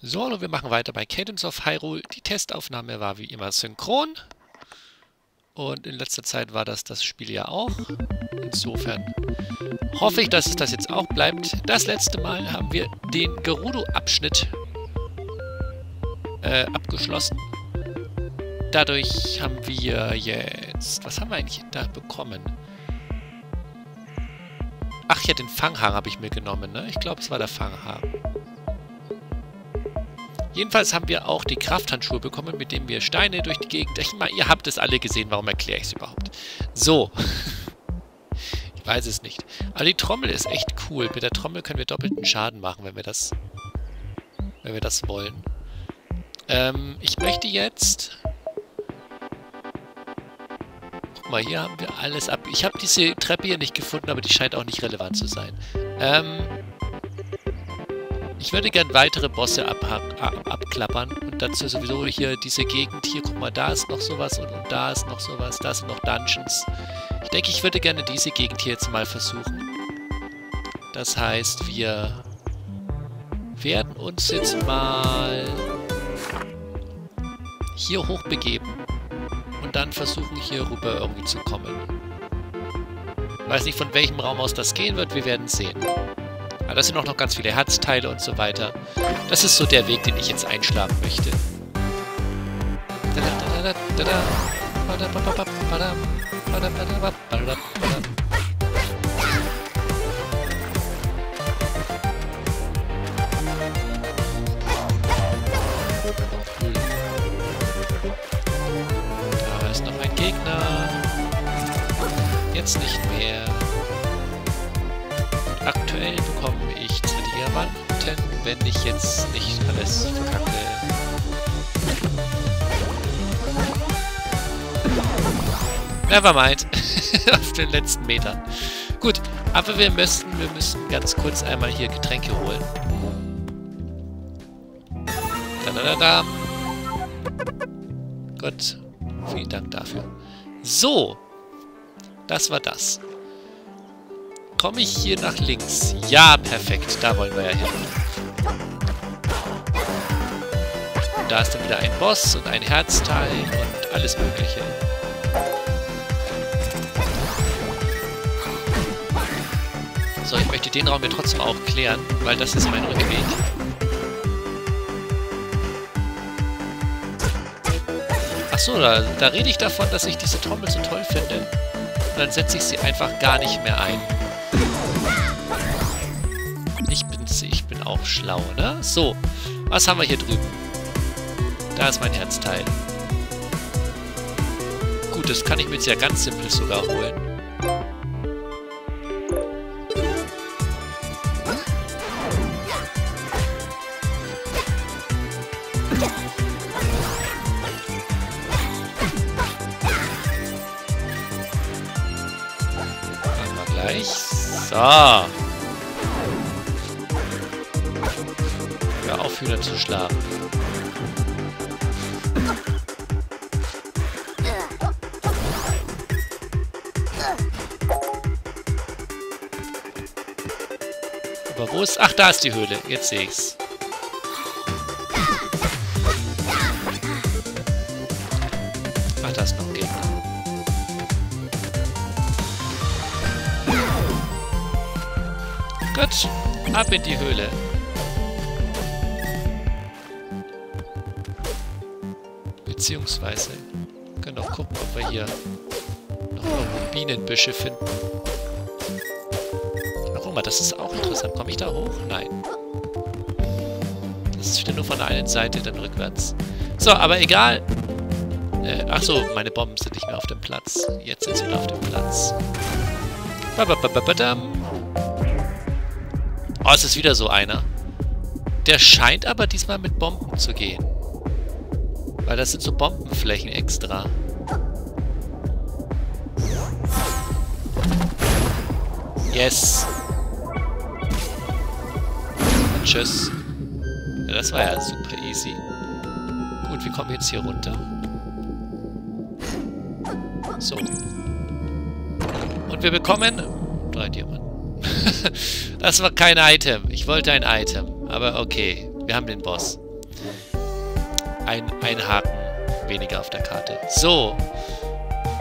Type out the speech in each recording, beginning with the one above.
So, und wir machen weiter bei Cadence of Hyrule. Die Testaufnahme war wie immer synchron. Und in letzter Zeit war das Spiel ja auch. Insofern hoffe ich, dass es das jetzt auch bleibt. Das letzte Mal haben wir den Gerudo-Abschnitt abgeschlossen. Dadurch haben wir jetzt... Was haben wir eigentlich da bekommen? Ach ja, den Fanghaar habe ich mir genommen, ne? Ich glaube, es war der Fanghaar. Jedenfalls haben wir auch die Krafthandschuhe bekommen, mit denen wir Steine durch die Gegend... Ich meine, ihr habt es alle gesehen, warum erkläre ich es überhaupt? So. Ich weiß es nicht. Aber die Trommel ist echt cool. Mit der Trommel können wir doppelten Schaden machen, wenn wir das... Wenn wir das wollen. Ich möchte jetzt... Guck mal, hier haben wir alles ab... Ich habe diese Treppe hier nicht gefunden, aber die scheint auch nicht relevant zu sein. Ich würde gern weitere Bosse abklappern. Und dazu sowieso hier diese Gegend. Hier, guck mal, da ist noch sowas und da ist noch sowas. Da sind noch Dungeons. Ich denke, ich würde gerne diese Gegend hier jetzt mal versuchen. Das heißt, wir werden uns jetzt mal hier hochbegeben. Und dann versuchen, hier rüber irgendwie zu kommen. Ich weiß nicht, von welchem Raum aus das gehen wird. Wir werden sehen. Aber das sind auch noch ganz viele Herzteile und so weiter. Das ist so der Weg, den ich jetzt einschlagen möchte. Da ist noch ein Gegner. Jetzt nicht mehr. Aktuell bekomme ich Diamanten, wenn ich jetzt nicht alles verkacke. Nevermind. Auf den letzten Metern. Gut, aber wir müssen ganz kurz einmal hier Getränke holen. Da. Gut, vielen Dank dafür. So, das war das. Komme ich hier nach links? Ja, perfekt. Da wollen wir ja hin. Und da ist dann wieder ein Boss und ein Herzteil und alles Mögliche. So, ich möchte den Raum hier trotzdem auch klären, weil das ist mein Rückweg. Achso, da rede ich davon, dass ich diese Trommel so toll finde. Und dann setze ich sie einfach gar nicht mehr ein. Ich bin auch schlau, ne? So, was haben wir hier drüben? Da ist mein Herzteil. Gut, das kann ich mir jetzt ja ganz simpel sogar holen. Machen wir gleich. So. Hühner zu schlagen. Aber wo ist... Ach, da ist die Höhle. Jetzt sehe ich's. Ach, da ist noch ein Gegner. Gut. Ab in die Höhle. Beziehungsweise können auch gucken, ob wir hier noch Bienenbüsche finden. Warum? Das ist auch interessant. Komme ich da hoch? Nein. Das ist wieder nur von der einen Seite, dann rückwärts. So, aber egal. Achso, meine Bomben sind nicht mehr auf dem Platz. Jetzt sind sie wieder auf dem Platz. Oh, es ist wieder so einer. Der scheint aber diesmal mit Bomben zu gehen. Weil das sind so Bombenflächen extra. Yes. Und tschüss. Ja, das war ja super easy. Gut, wir kommen jetzt hier runter. So. Und wir bekommen... 3 Diamanten. Das war kein Item. Ich wollte ein Item. Aber okay. Wir haben den Boss. ein Haken weniger auf der Karte. So.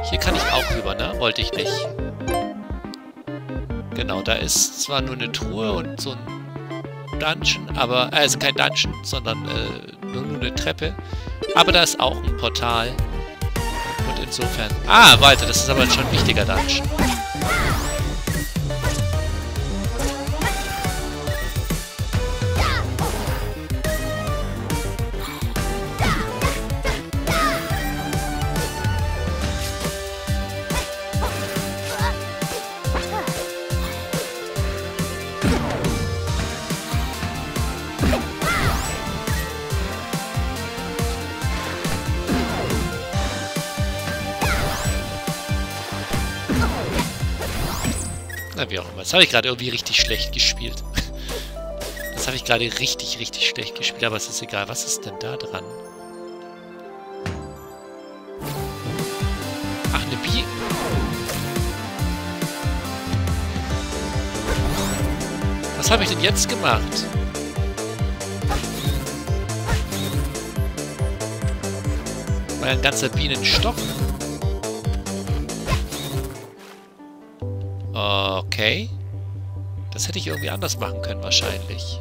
Hier kann ich auch rüber, ne? Wollte ich nicht. Genau, da ist zwar nur eine Truhe und so ein Dungeon, aber... also kein Dungeon, sondern nur eine Treppe. Aber da ist auch ein Portal. Und insofern... ah, weiter, das ist aber schon ein wichtiger Dungeon. Na, wie auch immer. Das habe ich gerade irgendwie richtig schlecht gespielt. Das habe ich gerade richtig, richtig schlecht gespielt. Aber es ist egal. Was ist denn da dran? Ach, eine Biene. Was habe ich denn jetzt gemacht? War ja ein ganzer Bienenstock. Okay. Das hätte ich irgendwie anders machen können, wahrscheinlich.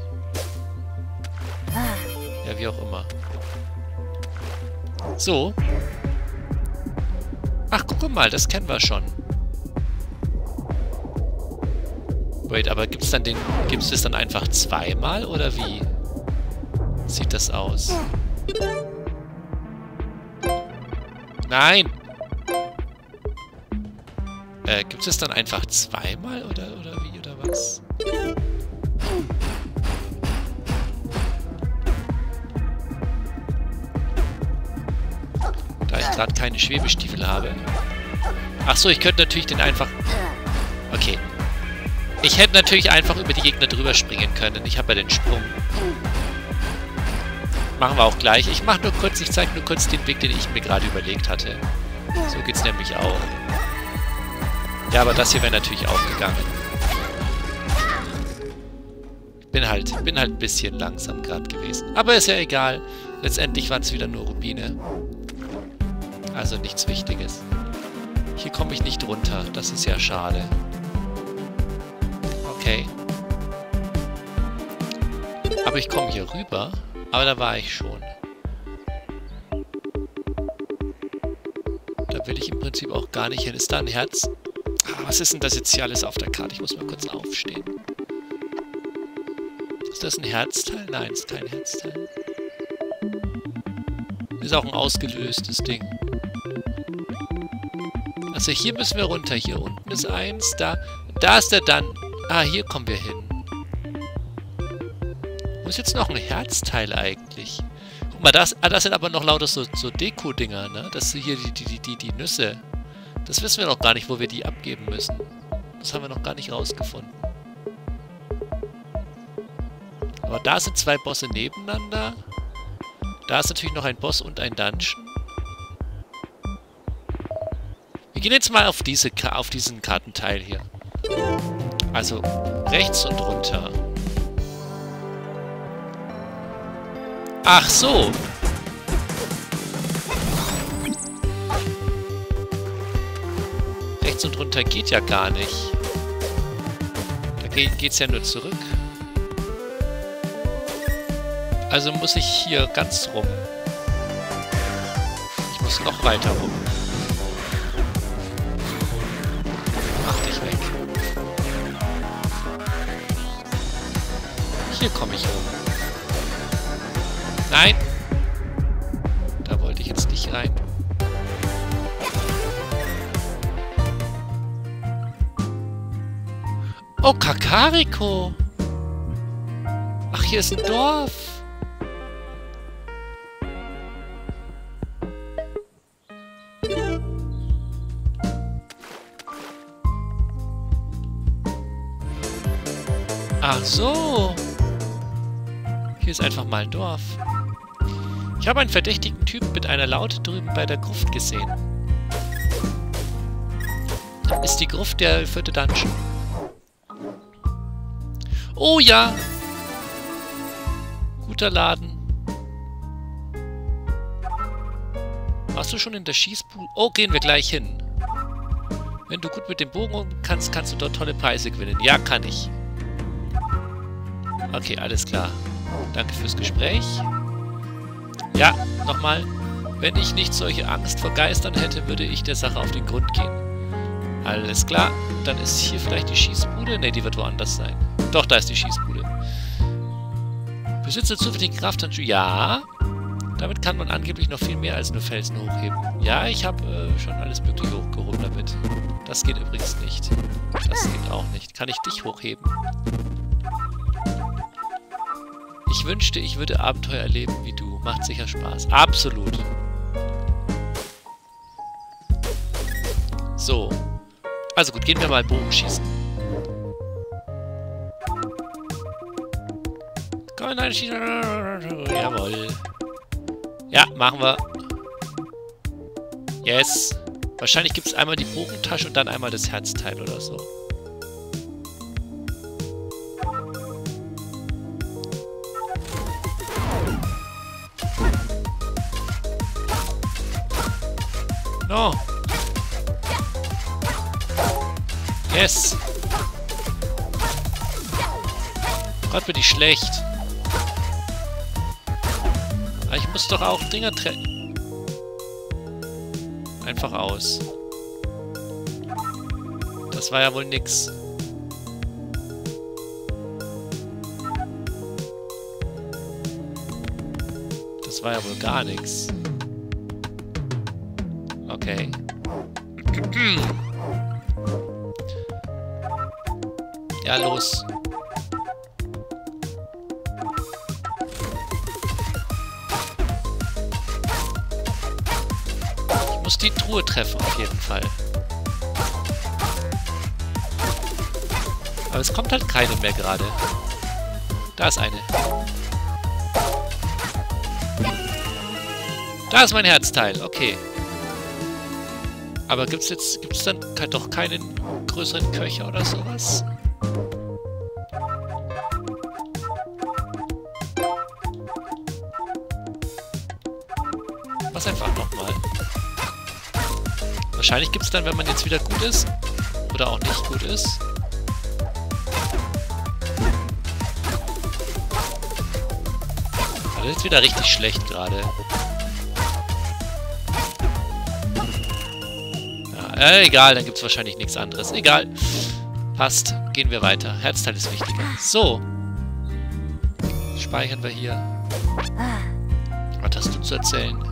Ja, wie auch immer. So. Ach, guck mal, das kennen wir schon. Wait, aber gibt's dann den... gibt's das dann einfach zweimal, oder wie? Sieht das aus? Nein! Gibt es dann einfach zweimal oder wie oder was? Da ich gerade keine Schwebestiefel habe. Ach so, ich könnte natürlich den einfach... okay. Ich hätte natürlich einfach über die Gegner drüber springen können. Ich habe ja den Sprung. Machen wir auch gleich. Ich mache nur kurz, ich zeige nur kurz den Weg, den ich mir gerade überlegt hatte. So geht's nämlich auch. Ja, aber das hier wäre natürlich auch gegangen. Bin halt ein bisschen langsam gerade gewesen. Aber ist ja egal. Letztendlich waren es wieder nur Rubine. Also nichts Wichtiges. Hier komme ich nicht runter. Das ist ja schade. Okay. Aber ich komme hier rüber. Aber da war ich schon. Da will ich im Prinzip auch gar nicht hin. Ist da ein Herz? Was ist denn das jetzt hier alles auf der Karte? Ich muss mal kurz aufstehen. Ist das ein Herzteil? Nein, ist kein Herzteil. Ist auch ein ausgelöstes Ding. Also hier müssen wir runter. Hier unten ist eins. Da ist der dann. Ah, hier kommen wir hin. Wo ist jetzt noch ein Herzteil eigentlich? Guck mal, das sind aber noch lauter so Deko-Dinger, ne? Das sind hier die Nüsse. Das wissen wir noch gar nicht, wo wir die abgeben müssen. Das haben wir noch gar nicht rausgefunden. Aber da sind zwei Bosse nebeneinander. Da ist natürlich noch ein Boss und ein Dungeon. Wir gehen jetzt mal auf diesen Kartenteil hier. Also rechts und runter. Ach so! Rechts und runter geht ja gar nicht. Da geht's ja nur zurück. Also muss ich hier ganz rum. Ich muss noch weiter rum. Mach dich weg. Hier komme ich rum. Nein! Da wollte ich jetzt nicht rein. Oh, Kakariko! Ach, hier ist ein Dorf! Ach so! Hier ist einfach mal ein Dorf. Ich habe einen verdächtigen Typen mit einer Laute drüben bei der Gruft gesehen. Ist die Gruft der 4. Dungeon? Oh ja! Guter Laden. Warst du schon in der Schießbude? Oh, gehen wir gleich hin. Wenn du gut mit dem Bogen umgehen kannst, kannst du dort tolle Preise gewinnen. Ja, kann ich. Okay, alles klar. Danke fürs Gespräch. Ja, nochmal. Wenn ich nicht solche Angst vor Geistern hätte, würde ich der Sache auf den Grund gehen. Alles klar. Dann ist hier vielleicht die Schießbude. Ne, die wird woanders sein. Doch, da ist die Schießbude. Besitze zufällige Krafthandschuhe. Ja. Damit kann man angeblich noch viel mehr als nur Felsen hochheben. Ja, ich habe schon alles Mögliche hochgehoben damit. Das geht übrigens nicht. Das geht auch nicht. Kann ich dich hochheben? Ich wünschte, ich würde Abenteuer erleben wie du. Macht sicher Spaß. Absolut. So. Also gut, gehen wir mal Bogenschießen. Komm, nein, schießen. Jawohl. Ja, machen wir. Yes. Wahrscheinlich gibt es einmal die Bogentasche und dann einmal das Herzteil oder so. No. Yes. Gott, bin ich schlecht. Aber ich muss doch auch Dinger treffen. Einfach aus. Das war ja wohl nix. Das war ja wohl gar nix. Okay. Ja, los. Ich muss die Truhe treffen, auf jeden Fall. Aber es kommt halt keine mehr gerade. Da ist eine. Da ist mein Herzteil, okay. Aber gibt's dann doch keinen größeren Köcher oder sowas? Was einfach nochmal. Wahrscheinlich gibt's dann, wenn man jetzt wieder gut ist oder auch nicht gut ist. Also jetzt wieder richtig schlecht gerade. Egal, dann gibt es wahrscheinlich nichts anderes. Egal. Passt. Gehen wir weiter. Herzteil ist wichtiger. So. Speichern wir hier. Was hast du zu erzählen?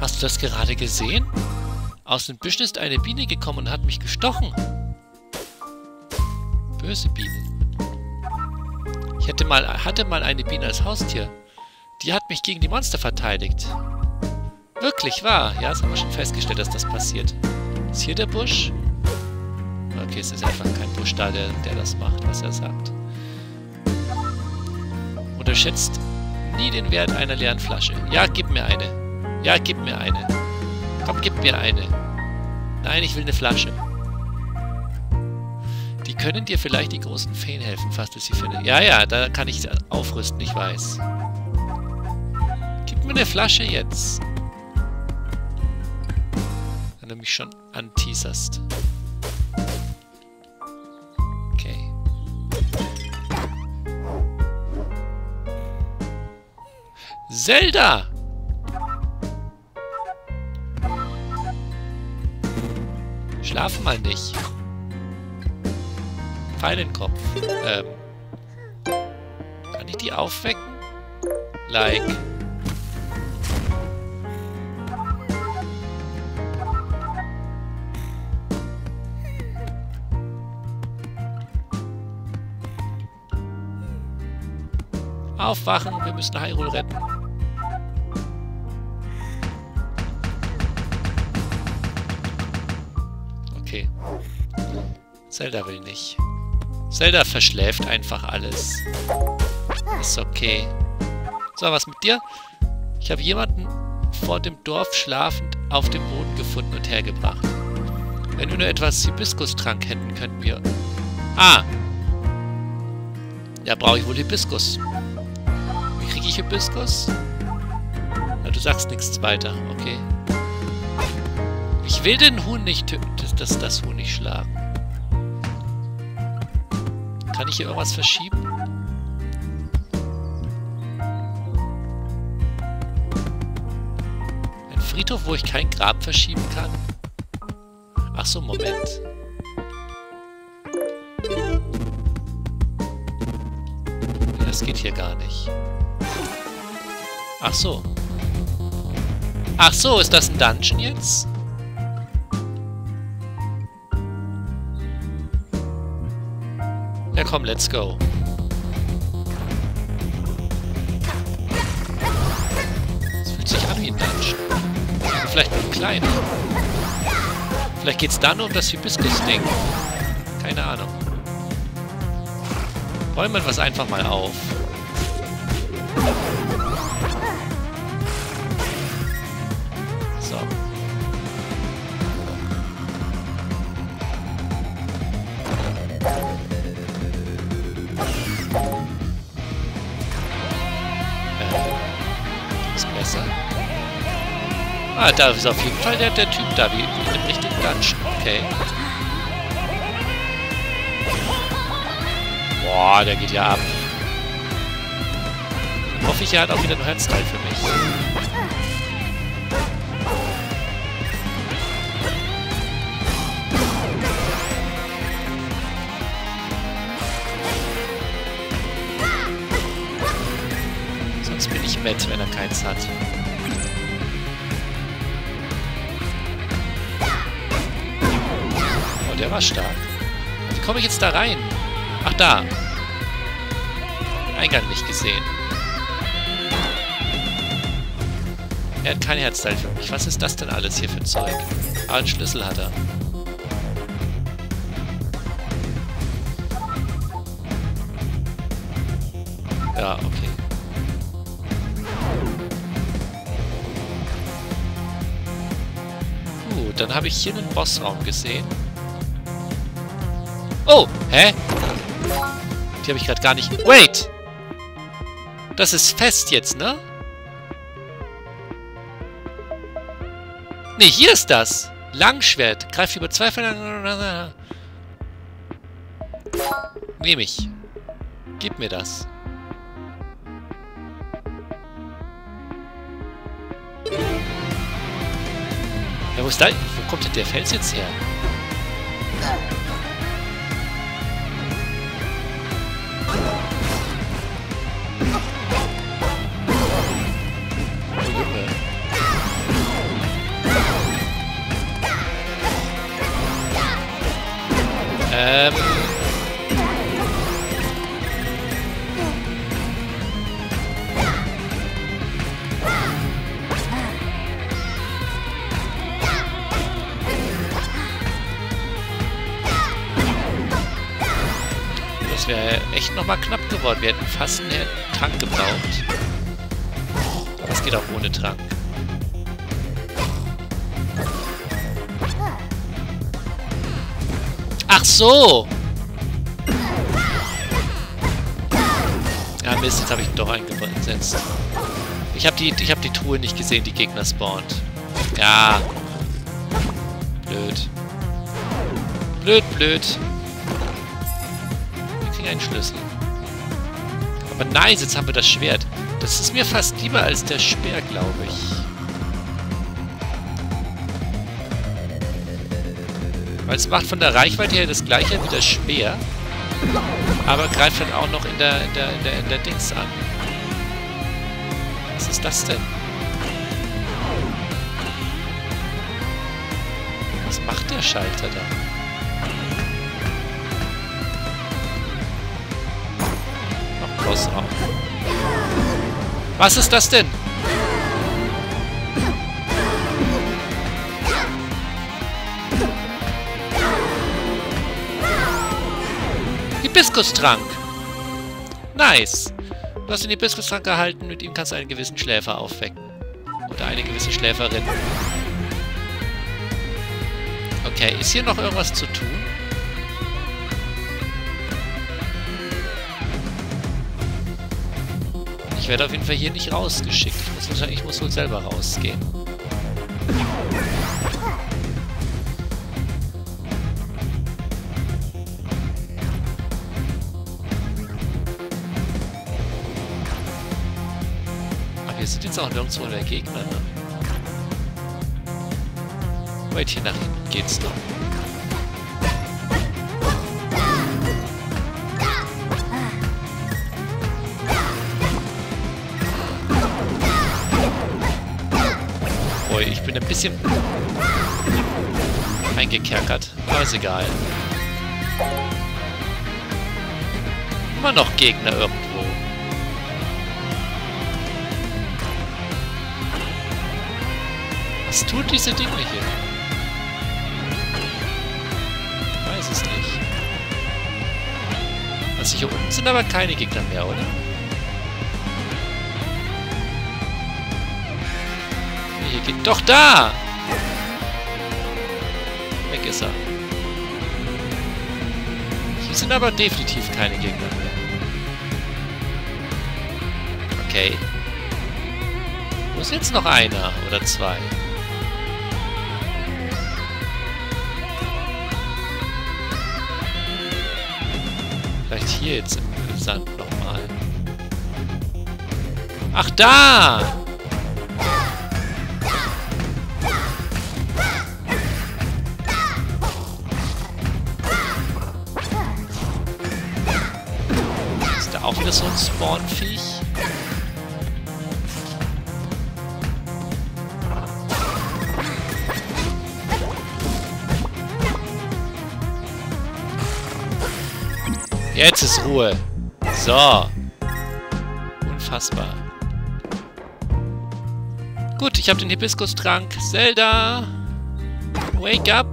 Hast du das gerade gesehen? Aus den Büschen ist eine Biene gekommen und hat mich gestochen. Böse Bienen. Ich hatte mal eine Biene als Haustier. Die hat mich gegen die Monster verteidigt. Wirklich wahr? Ja, das haben wir schon festgestellt, dass das passiert. Ist hier der Busch? Okay, es ist einfach kein Busch da, der das macht, was er sagt. Unterschätzt nie den Wert einer leeren Flasche. Ja, gib mir eine. Ja, gib mir eine. Komm, gib mir eine. Nein, ich will eine Flasche. Die können dir vielleicht die großen Feen helfen, falls du sie findest. Ja, ja, da kann ich aufrüsten, ich weiß. Gib mir eine Flasche jetzt. Wenn du mich schon anteaserst. Okay. Zelda! Schlaf mal nicht. Pfeil in den Kopf. Kann ich die aufwecken? Like. Aufwachen, wir müssen Hyrule retten. Okay. Zelda will nicht. Zelda verschläft einfach alles. Ist okay. So, was mit dir? Ich habe jemanden vor dem Dorf schlafend auf dem Boden gefunden und hergebracht. Wenn wir nur etwas Hibiskustrank hätten, könnten wir... Ah! Ja, brauche ich wohl Hibiskus. Kriege ich Hibiskus? Ja, du sagst nichts weiter, okay. Ich will den Huhn nicht töten, das Huhn nicht schlagen. Kann ich hier irgendwas verschieben? Ein Friedhof, wo ich kein Grab verschieben kann? Ach so, Moment. Das geht hier gar nicht. Ach so. Ach so, ist das ein Dungeon jetzt? Ja komm, let's go. Das fühlt sich an wie ein Dungeon. Aber vielleicht nur ein kleiner. Vielleicht geht's da nur um das Hibiskus-Ding. Keine Ahnung. Räumen wir das einfach mal auf. So. Ist besser. Ah, da ist auf jeden Fall der Typ da, wie im richtigen Dungeon. Okay. Boah, der geht ja ab. Dann hoffe ich, er hat auch wieder einen Handstyle für mich. Sonst bin ich wett, wenn er keins hat. Oh, der war stark. Wie komme ich jetzt da rein? Ach, da. Eingang nicht gesehen. Er hat kein Herzteil für mich. Was ist das denn alles hier für Zeug? Ah, einen Schlüssel hat er. Ja, okay. Gut, dann habe ich hier einen Bossraum gesehen. Oh! Hä? Die habe ich gerade gar nicht... Wait! Das ist fest jetzt, ne? Ne, hier ist das. Langschwert. Greift über zwei Felder. Nehme ich. Gib mir das. Ja, wo ist da... Wo kommt denn der Fels jetzt her? Das wäre echt nochmal knapp geworden. Wir hätten fast einen Trank gebraucht. Aber es geht auch ohne Trank. Ach so! Ja, Mist, jetzt habe ich ihn doch eingesetzt. Ich hab die Truhe nicht gesehen, die Gegner spawnt. Ja. Blöd. Blöd. Wir kriegen einen Schlüssel. Aber nice, jetzt haben wir das Schwert. Das ist mir fast lieber als der Speer, glaube ich. Weil es macht von der Reichweite her das gleiche wie der Speer. Aber greift dann auch noch in der Dings an. Was ist das denn? Was macht der Schalter da? Noch Bossraum. Was ist das denn? Hibiskustrank. Nice. Du hast den Hibiskustrank erhalten. Mit ihm kannst du einen gewissen Schläfer aufwecken. Oder eine gewisse Schläferin. Okay, ist hier noch irgendwas zu tun? Ich Ich werde auf jeden Fall hier nicht rausgeschickt. Ich muss wohl selber rausgehen. Aber hier sind jetzt auch nirgendwo der Gegner, ne? Weit hier nach hinten geht's noch. Ich bin ein bisschen eingekerkert, aber ist egal. Immer noch Gegner irgendwo. Was tut diese Dinge hier? Ich weiß es nicht. Also hier unten sind aber keine Gegner mehr, oder? Doch da! Weg ist er. Hier sind aber definitiv keine Gegner mehr. Okay. Wo ist jetzt noch einer oder zwei? Vielleicht hier jetzt im Sand nochmal. Ach, da! Auch wieder so ein Spawnviech. Jetzt ist Ruhe. So. Unfassbar. Gut, ich habe den Hibiskustrank. Zelda! Wake up!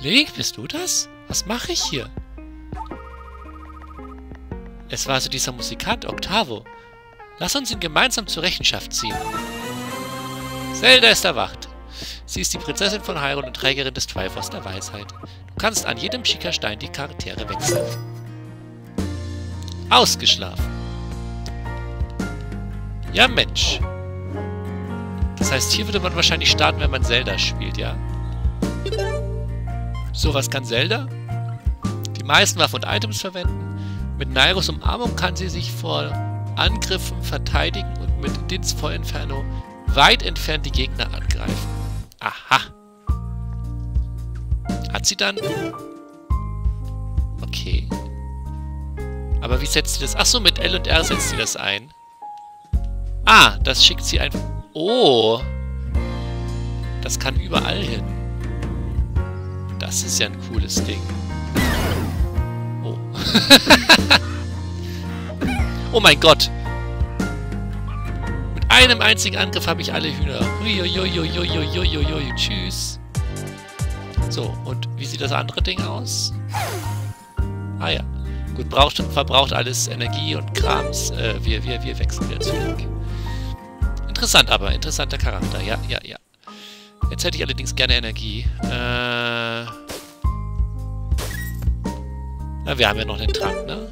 Link, bist du das? Was mache ich hier? Es war also dieser Musikant Octavo. Lass uns ihn gemeinsam zur Rechenschaft ziehen. Zelda ist erwacht. Sie ist die Prinzessin von Hyrule und Trägerin des Triforce der Weisheit. Du kannst an jedem Schickerstein die Charaktere wechseln. Ausgeschlafen. Ja, Mensch. Das heißt, hier würde man wahrscheinlich starten, wenn man Zelda spielt, ja? So, was kann Zelda? Die meisten Waffen und Items verwenden. Mit Nairos Umarmung kann sie sich vor Angriffen verteidigen und mit Dins Inferno weit entfernt die Gegner angreifen. Aha. Hat sie dann? Okay. Aber wie setzt sie das? Achso, mit L und R setzt sie das ein. Ah, das schickt sie einfach... Oh. Das kann überall hin. Das ist ja ein cooles Ding. Oh. Oh mein Gott. Mit einem einzigen Angriff habe ich alle Hühner. Uiuiuiuiuiuiuiui. Tschüss. So, und wie sieht das andere Ding aus? Ah ja. Gut, verbraucht alles Energie und Krams. Wir wechseln wieder zurück. Interessant aber. Interessanter Charakter. Ja, ja, ja. Jetzt hätte ich allerdings gerne Energie. Na, wir haben ja noch den Trank, ne?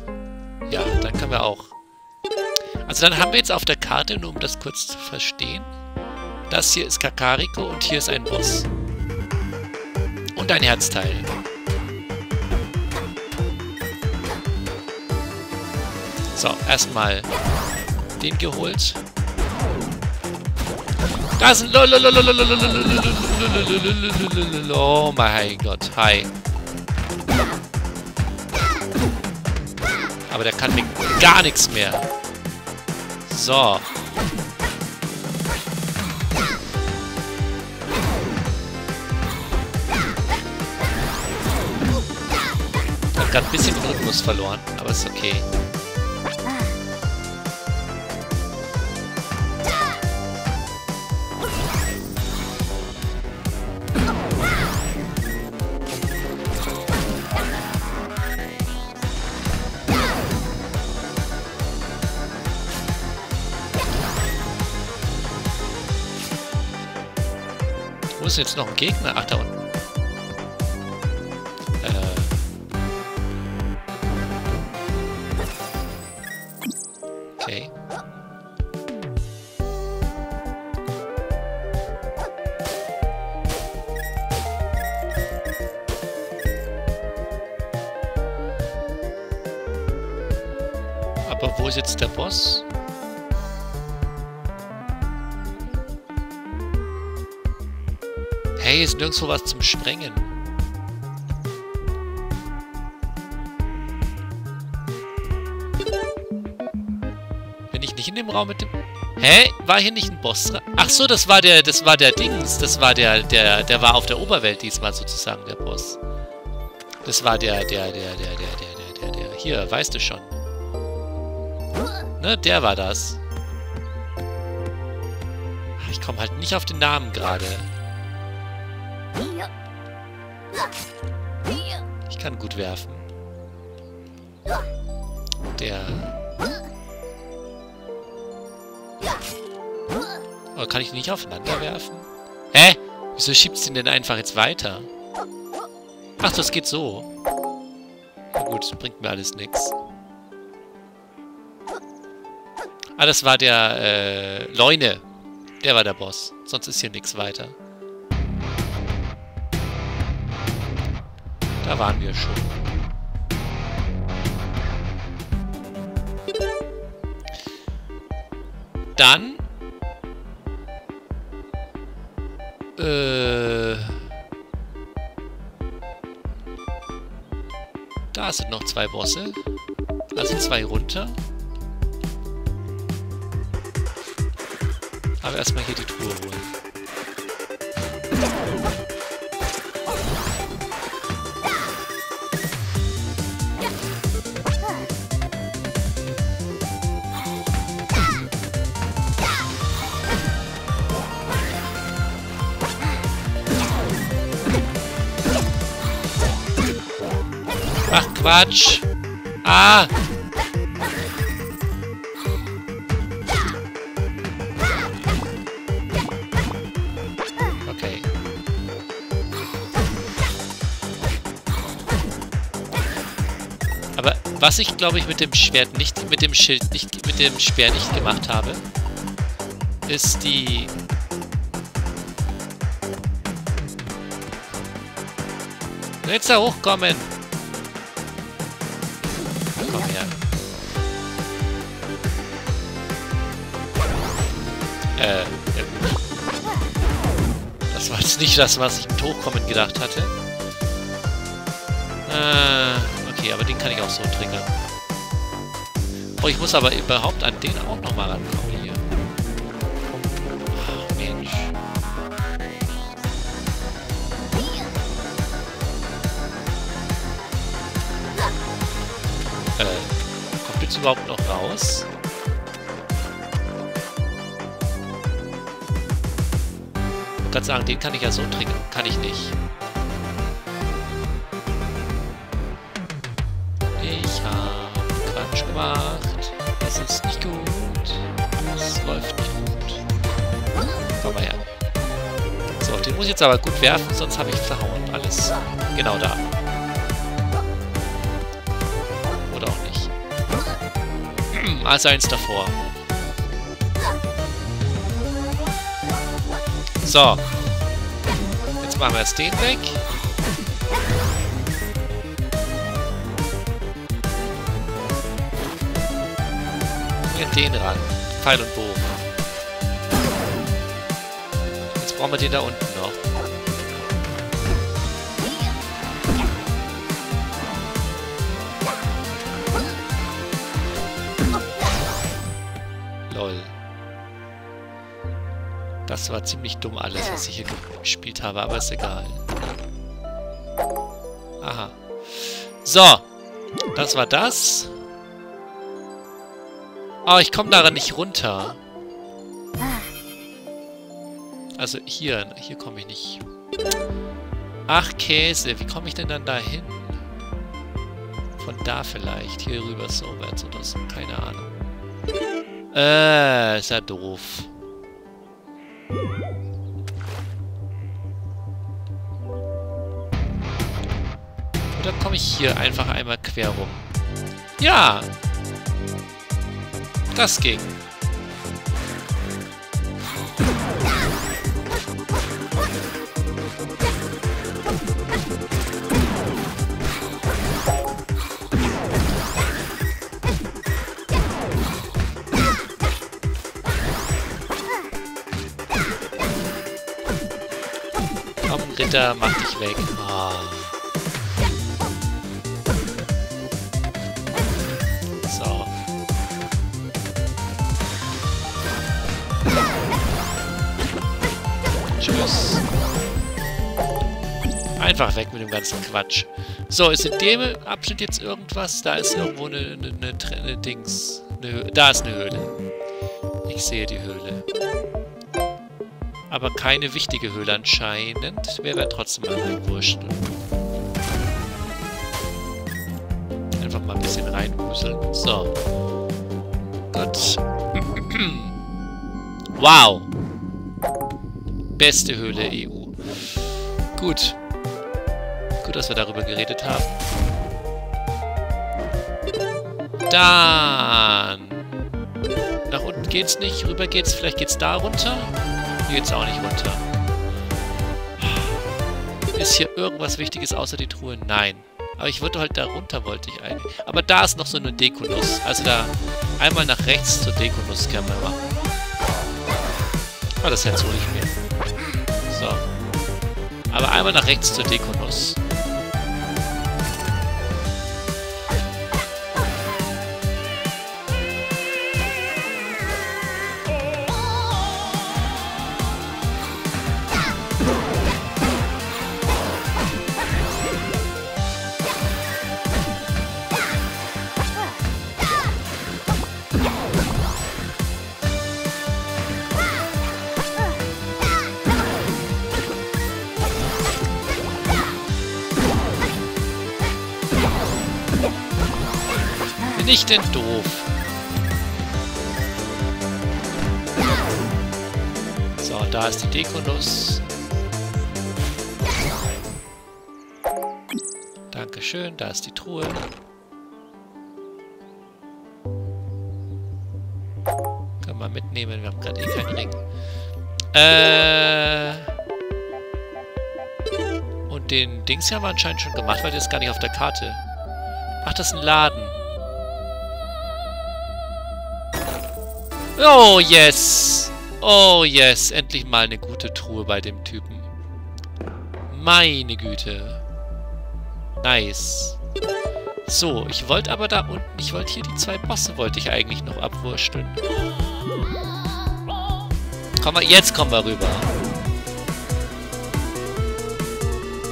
Ja, dann können wir auch. Also dann haben wir jetzt auf der Karte, nur um das kurz zu verstehen, das hier ist Kakariko und hier ist ein Boss. Und ein Herzteil. So, erstmal den geholt. Da sind oh mein Gott, hi. Aber der kann mir gar nichts mehr. So. Ich habe gerade ein bisschen den Rhythmus verloren, aber ist okay. Jetzt noch ein Gegner. Ach, da unten. Aber wo ist jetzt der Boss? Hey, ist nirgendwo was zum Sprengen. Bin ich nicht in dem Raum mit dem... Hä? War hier nicht ein Boss? Ach so, das war der Dings. Das war der war auf der Oberwelt diesmal sozusagen, der Boss. Das war der. Hier, weißt du schon. Ne, der war das. Ich komme halt nicht auf den Namen gerade. Ich kann gut werfen. Der... Oh, kann ich nicht aufeinander werfen? Hä? Wieso schiebst du den denn einfach jetzt weiter? Ach, das geht so. Na gut, das bringt mir alles nichts. Ah, das war der Leune. Der war der Boss. Sonst ist hier nichts weiter. Da waren wir schon. Dann... Da sind noch zwei Bosse. Also zwei runter. Aber erstmal hier die Truhe holen. Ach, Quatsch. Ah. Okay. Aber was ich, glaube ich, mit dem Schwert nicht, mit dem Schild nicht, mit dem Speer nicht gemacht habe, ist die... Jetzt da hochkommen. Das war jetzt nicht das, was ich mit Hochkommen gedacht hatte. Okay, aber den kann ich auch so triggern. Oh, ich muss aber überhaupt an den auch nochmal rankommen hier. Oh, Mensch. Kommt jetzt überhaupt noch raus? Ich würde sagen, den kann ich ja so trinken. Kann ich nicht. Ich habe Quatsch gemacht. Das ist nicht gut. Das läuft nicht gut. Komm mal her. So, den muss ich jetzt aber gut werfen, sonst habe ich verhauen. Alles genau da. Oder auch nicht. Also eins davor. So. Jetzt machen wir erst den weg. Und den ran. Pfeil und Bogen. Jetzt brauchen wir den da unten noch. Lol. Das war ziemlich dumm alles, was ich hier gespielt habe, aber ist egal. Aha. So. Das war das. Oh, ich komme daran nicht runter. Also hier komme ich nicht. Ach, Käse. Wie komme ich denn dann da hin? Von da vielleicht. Hier rüber so weit oder so. Keine Ahnung. Ist ja doof. Oder komme ich hier einfach einmal quer rum? Ja! Das ging. Komm, Ritter, mach dich weg. Oh. So. Tschüss. Einfach weg mit dem ganzen Quatsch. So, ist in dem Abschnitt jetzt irgendwas? Da ist irgendwo eine Dings. Da ist eine Höhle. Ich sehe die Höhle. Aber keine wichtige Höhle anscheinend. Wäre trotzdem mal reinwurscht. Einfach mal ein bisschen reinwuseln. So. Gut. Wow. Beste Höhle EU. Gut. Gut, dass wir darüber geredet haben. Dann. Nach unten geht's nicht. Rüber geht's. Vielleicht geht's da runter. Hier geht's auch nicht runter. Ist hier irgendwas Wichtiges außer die Truhe? Nein. Aber ich wollte halt da runter, wollte ich eigentlich. Aber da ist noch so eine Dekonuss. Also da einmal nach rechts zur Dekonuss kann man machen. Aber das Herz hole ich mir. So. Aber einmal nach rechts zur Dekonuss. Bin ich denn doof? So, da ist die Dekonuss. Dankeschön, da ist die Truhe. Können wir mitnehmen, wir haben gerade eh keinen Ring. Und den Dings haben wir anscheinend schon gemacht, weil der ist gar nicht auf der Karte. Ach, das ist ein Laden. Oh, yes! Oh, yes! Endlich mal eine gute Truhe bei dem Typen. Meine Güte. Nice. So, ich wollte aber da unten... Ich wollte hier die zwei Bosse, wollte ich eigentlich noch abwurschteln. Komm, jetzt kommen wir rüber.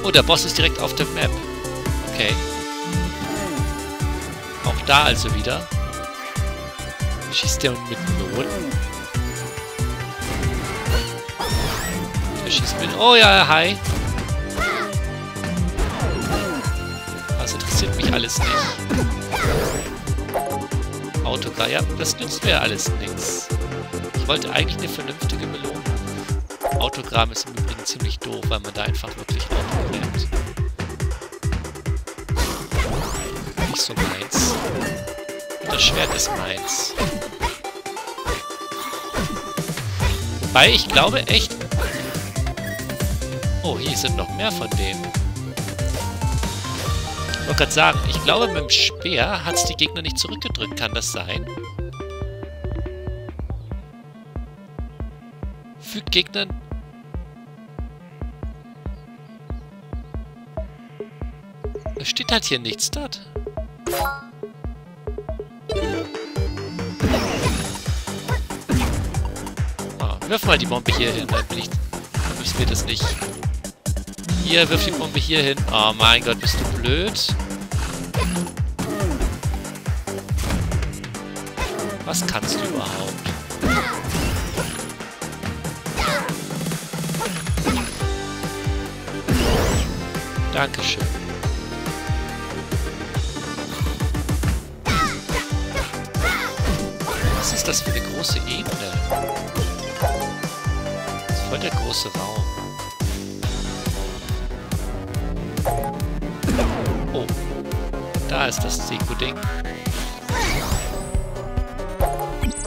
Oh, der Boss ist direkt auf der Map. Okay. Auch da also wieder. Schießt der mit Not? Der schießt mit... Oh ja, hi! Das interessiert mich alles nicht. Autogreifer, ja, das nützt mir ja alles nichts. Ich wollte eigentlich eine vernünftige Belohnung. Autogramm ist im Übrigen ziemlich doof, weil man da einfach wirklich autogreift. Nicht so meins. Das Schwert ist meins. Wobei, ich glaube echt... Oh, hier sind noch mehr von denen. Ich wollte gerade sagen, ich glaube, mit dem Speer hat es die Gegner nicht zurückgedrückt. Kann das sein? Fügt Gegnern... Es steht halt hier nichts dort. Wirf mal die Bombe hier hin, dann bin ich... Wirf mir das nicht. Hier, wirf die Bombe hier hin. Oh mein Gott, bist du blöd. Was kannst du überhaupt? Dankeschön. Was ist das für eine große Ebene? Voll der große Raum. Oh. Da ist das Seko-Ding.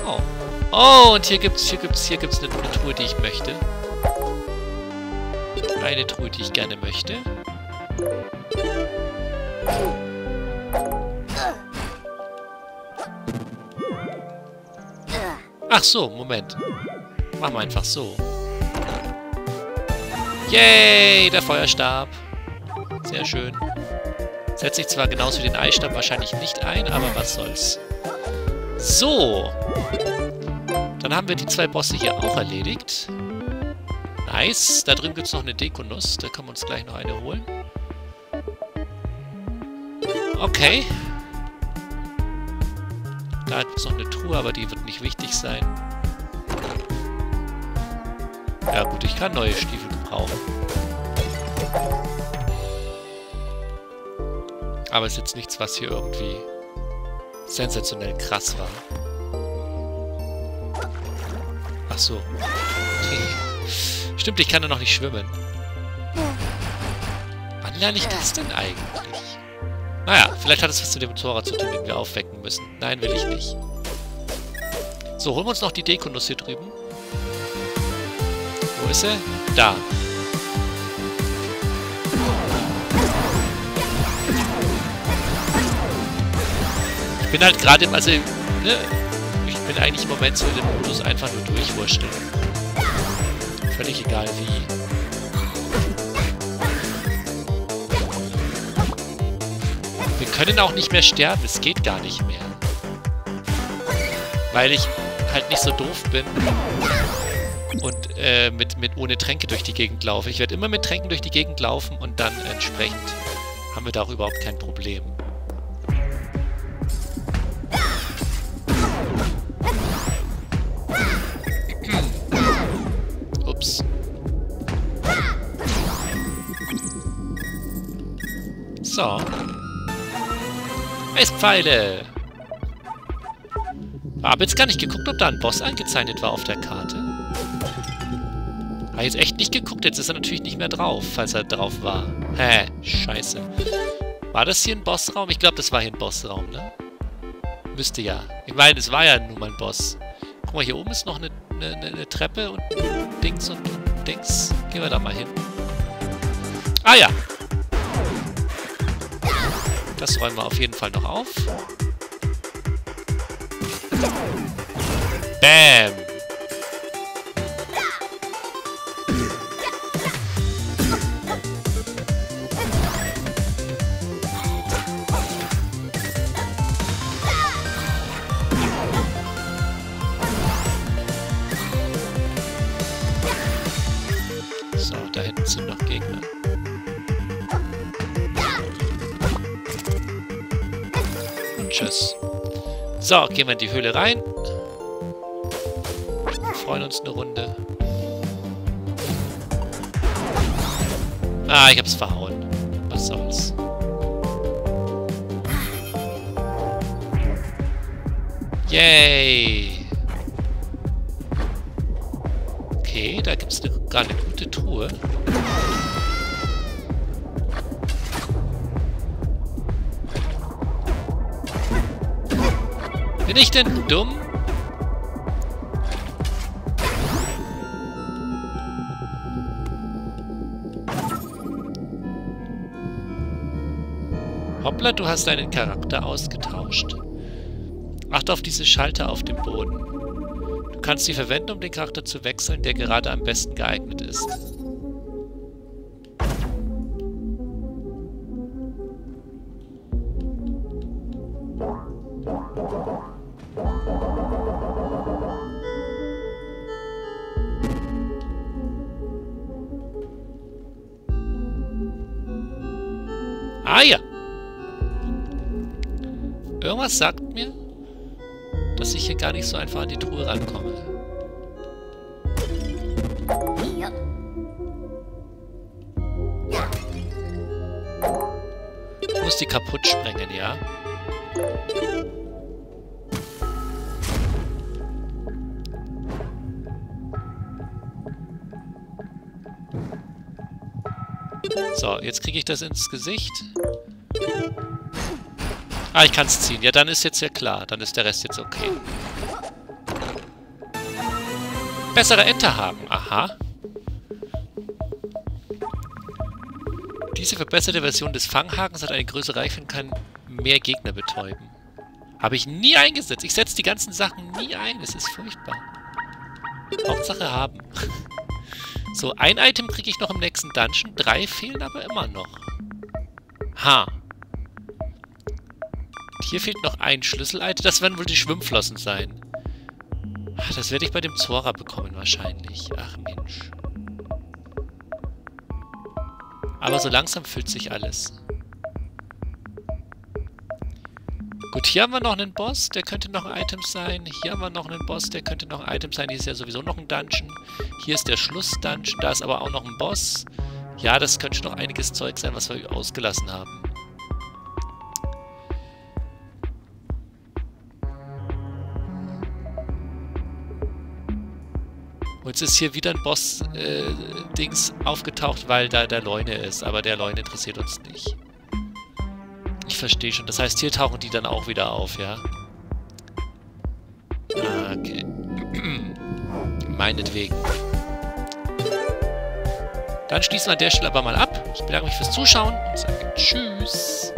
Oh. Oh, und hier gibt's eine Truhe, die ich möchte. Eine Truhe, die ich gerne möchte. Ach so, Moment. Machen wir einfach so. Yay, der Feuerstab. Sehr schön. Setzt sich zwar genauso wie den Eisstab wahrscheinlich nicht ein, aber was soll's. So. Dann haben wir die zwei Bosse hier auch erledigt. Nice. Da drüben gibt's noch eine Dekonuss. Da können wir uns gleich noch eine holen. Okay. Da gibt's noch eine Truhe, aber die wird nicht wichtig sein. Ja gut, ich kann neue Stiefel gebrauchen. Aber ist jetzt nichts, was hier irgendwie sensationell krass war. Ach so. Stimmt, ich kann da noch nicht schwimmen. Wann lerne ich das denn eigentlich? Naja, vielleicht hat es was mit dem Motorrad zu tun, den wir aufwecken müssen. Nein, will ich nicht. So, holen wir uns noch die Dekonuss hier drüben. Wo ist sie? Da. Ich bin halt gerade im... Also, ne? Ich bin eigentlich im Moment so in dem Modus einfach nur durchwurschteln. Völlig egal wie. Wir können auch nicht mehr sterben. Es geht gar nicht mehr. Weil ich halt nicht so doof bin und ohne Tränke durch die Gegend laufe. Ich werde immer mit Tränken durch die Gegend laufen und dann entsprechend haben wir da auch überhaupt kein Problem. Ups. So. Eispfeile! Habe jetzt gar nicht geguckt, ob da ein Boss angezeichnet war auf der Karte. Habe jetzt echt nicht geguckt. Jetzt ist er natürlich nicht mehr drauf, falls er drauf war. Hä, scheiße. War das hier ein Bossraum? Ich glaube, das war hier ein Bossraum, ne? Müsste ja. Ich meine, es war ja nun mal ein Boss. Guck mal, hier oben ist noch eine Treppe und Dings und Dings. Gehen wir da mal hin. Ah ja! Das räumen wir auf jeden Fall noch auf. Bam! So, da hinten sind noch Gegner. Tschüss. So, gehen wir in die Höhle rein. Freuen uns eine Runde. Ah, ich hab's verhauen. Was soll's. Yay. Okay, da gibt's gar eine gute Truhe. Bin ich denn dumm? Hoppla, du hast deinen Charakter ausgetauscht. Achte auf diese Schalter auf dem Boden. Du kannst sie verwenden, um den Charakter zu wechseln, der gerade am besten geeignet ist. Ah ja! Irgendwas sagt mir, dass ich hier gar nicht so einfach an die Truhe rankomme. Ich muss die kaputt sprengen, ja? So, jetzt kriege ich das ins Gesicht. Ah, ich kann es ziehen. Ja, dann ist jetzt ja klar. Dann ist der Rest jetzt okay. Bessere Enter haben. Aha. Diese verbesserte Version des Fanghakens hat eine größere Reichweite und kann mehr Gegner betäuben. Habe ich nie eingesetzt. Ich setze die ganzen Sachen nie ein. Es ist furchtbar. Hauptsache haben. So, ein Item kriege ich noch im nächsten Dungeon. 3 fehlen aber immer noch. Ha. Hier fehlt noch ein Schlüssel-Item. Das werden wohl die Schwimmflossen sein. Das werde ich bei dem Zora bekommen wahrscheinlich. Ach Mensch. Aber so langsam füllt sich alles. Gut, hier haben wir noch einen Boss, der könnte noch ein Item sein. Hier haben wir noch einen Boss, der könnte noch ein Item sein. Hier ist ja sowieso noch ein Dungeon. Hier ist der Schluss-Dungeon, da ist aber auch noch ein Boss. Ja, das könnte noch einiges Zeug sein, was wir ausgelassen haben. Und jetzt ist hier wieder ein Boss-Dings aufgetaucht, weil da der Leune ist. Aber der Leune interessiert uns nicht. Ich verstehe schon. Das heißt, hier tauchen die dann auch wieder auf, ja? Okay. Meinetwegen. Dann schließen wir an der Stelle aber mal ab. Ich bedanke mich fürs Zuschauen und sage Tschüss.